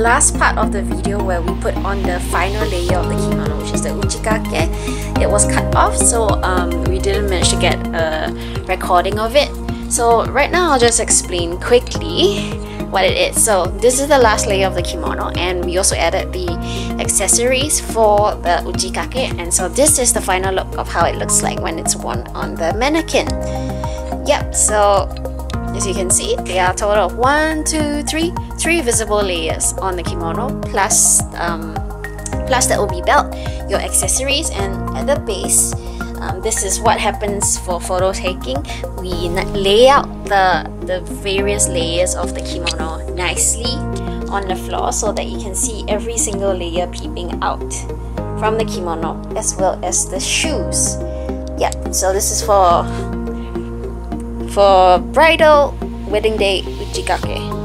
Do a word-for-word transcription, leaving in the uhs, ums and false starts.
last part of the video where we put on the final layer of the kimono, which is the uchikake, it was cut off, so um, we didn't manage to get a recording of it. So right now I'll just explain quickly what it is. So this is the last layer of the kimono, and we also added the accessories for the uchikake, and so this is the final look of how it looks like when it's worn on the mannequin. Yep, so as you can see, there are a total of one, two, three, three visible layers on the kimono, plus um, plus the obi belt, your accessories, and at the base, um, this is what happens for photo taking. We lay out the the various layers of the kimono nicely on the floor so that you can see every single layer peeping out from the kimono, as well as the shoes. Yep, so this is for. For bridal wedding day uchikake.